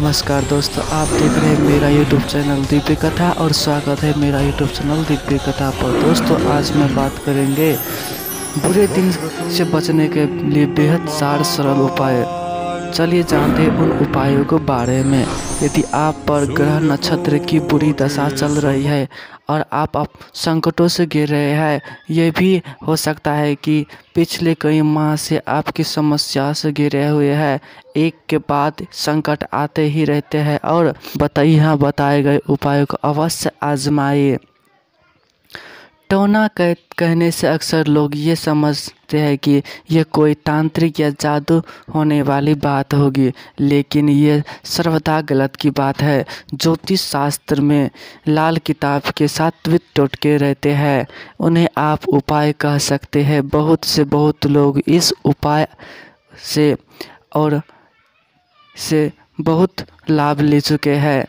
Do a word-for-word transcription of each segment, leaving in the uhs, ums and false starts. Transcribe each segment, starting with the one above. नमस्कार दोस्तों, आप देख रहे हैं मेरा यूट्यूब चैनल दिव्य कथा और स्वागत है मेरा यूट्यूब चैनल दिव्य कथा पर। दोस्तों आज मैं बात करेंगे बुरे दिन से बचने के लिए बेहद सार सरल उपाय। चलिए जानते हैं उन उपायों के बारे में। यदि आप पर ग्रह नक्षत्र की बुरी दशा चल रही है और आप अब संकटों से घिर रहे हैं, यह भी हो सकता है कि पिछले कई माह से आपकी समस्या से घिरे हुए हैं। एक के बाद संकट आते ही रहते हैं और बताइए यहाँ बताए गए उपायों को अवश्य आजमाइए। टोना कह कहने से अक्सर लोग ये समझते हैं कि यह कोई तांत्रिक या जादू होने वाली बात होगी, लेकिन यह सर्वथा गलत की बात है। ज्योतिष शास्त्र में लाल किताब के सात्विक टोटके रहते हैं, उन्हें आप उपाय कह सकते हैं। बहुत से बहुत लोग इस उपाय से और से बहुत लाभ ले चुके हैं,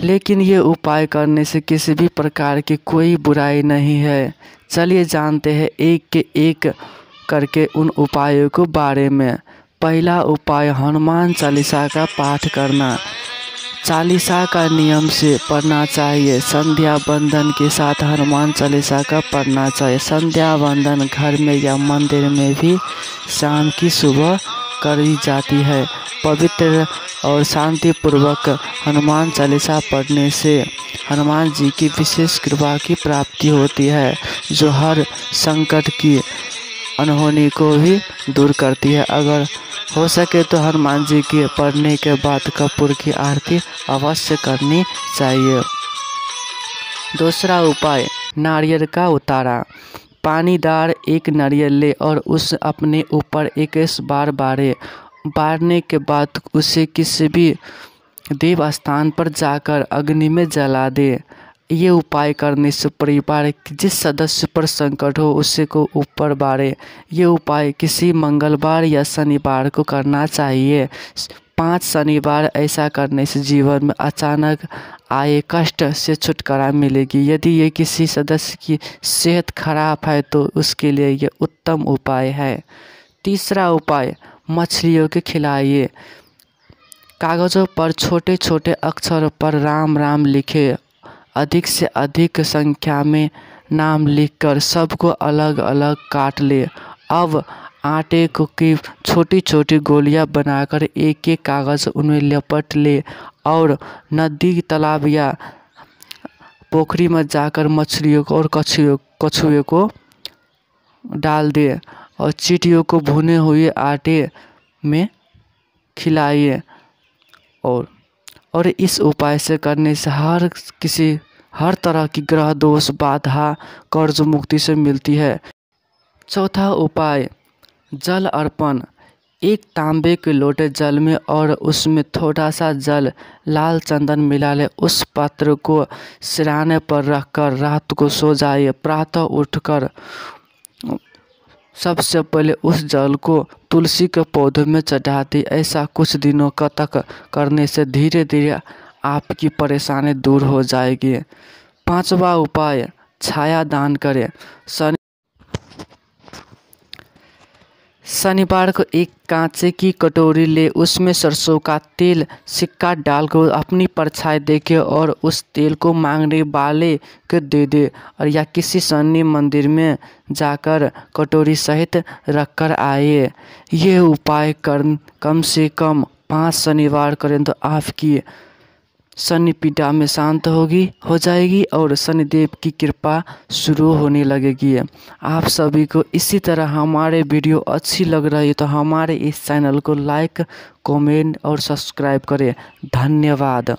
लेकिन ये उपाय करने से किसी भी प्रकार की कोई बुराई नहीं है। चलिए जानते हैं एक के एक करके उन उपायों के बारे में। पहला उपाय हनुमान चालीसा का पाठ करना। चालीसा का नियम से पढ़ना चाहिए। संध्या बंदन के साथ हनुमान चालीसा का पढ़ना चाहिए। संध्या बंदन घर में या मंदिर में भी शाम की सुबह करी जाती है। पवित्र और शांतिपूर्वक हनुमान चालीसा पढ़ने से हनुमान जी की विशेष कृपा की प्राप्ति होती है, जो हर संकट की अनहोनी को भी दूर करती है। अगर हो सके तो हनुमान जी के पढ़ने के बाद कपूर की आरती अवश्य करनी चाहिए। दूसरा उपाय नारियल का उतारा। पानीदार एक नारियल ले और उस अपने ऊपर एक बार बारे बारने के बाद उसे किसी भी देव स्थान पर जाकर अग्नि में जला दे। ये उपाय करने से परिवार के जिस सदस्य पर संकट हो उसे को ऊपर बारे। ये उपाय किसी मंगलवार या शनिवार को करना चाहिए। पाँच शनिवार ऐसा करने से जीवन में अचानक आए कष्ट से छुटकारा मिलेगी। यदि ये किसी सदस्य की सेहत खराब है तो उसके लिए ये उत्तम उपाय है। तीसरा उपाय मछलियों के खिलाइए। कागज़ों पर छोटे छोटे अक्षरों पर राम राम लिखे। अधिक से अधिक संख्या में नाम लिखकर सबको अलग अलग काट ले। अब आटे को की छोटी छोटी गोलियां बनाकर एक एक कागज़ उनमें लपेट ले और नदी तालाब या पोखरी में जाकर मछलियों को और कछुओं कछुए को डाल दे और चींटियों को भुने हुए आटे में खिलाइए। और और इस उपाय से करने से हर किसी हर तरह की ग्रह दोष बाधा कर्ज मुक्ति से मिलती है। चौथा उपाय जल अर्पण। एक तांबे के लोटे जल में और उसमें थोड़ा सा जल लाल चंदन मिला ले। उस पात्र को सिराने पर रखकर रात को सो जाइए। प्रातः उठकर सबसे पहले उस जल को तुलसी के पौधे में चढ़ा दें। ऐसा कुछ दिनों का तक करने से धीरे धीरे आपकी परेशानी दूर हो जाएगी। पांचवा उपाय छाया दान करें। शनि शनिवार को एक कांचे की कटोरी ले, उसमें सरसों का तेल सिक्का डालकर अपनी परछाई देखे और उस तेल को मांगने वाले को दे दे और या किसी शनि मंदिर में जाकर कटोरी सहित रखकर आए। यह उपाय कर कम से कम पाँच शनिवार करें तो आपकी शनि पीड़ा में शांत होगी हो जाएगी और शनिदेव की कृपा शुरू होने लगेगी। आप सभी को इसी तरह हमारे वीडियो अच्छी लग रही है तो हमारे इस चैनल को लाइक कमेंट और सब्सक्राइब करें। धन्यवाद।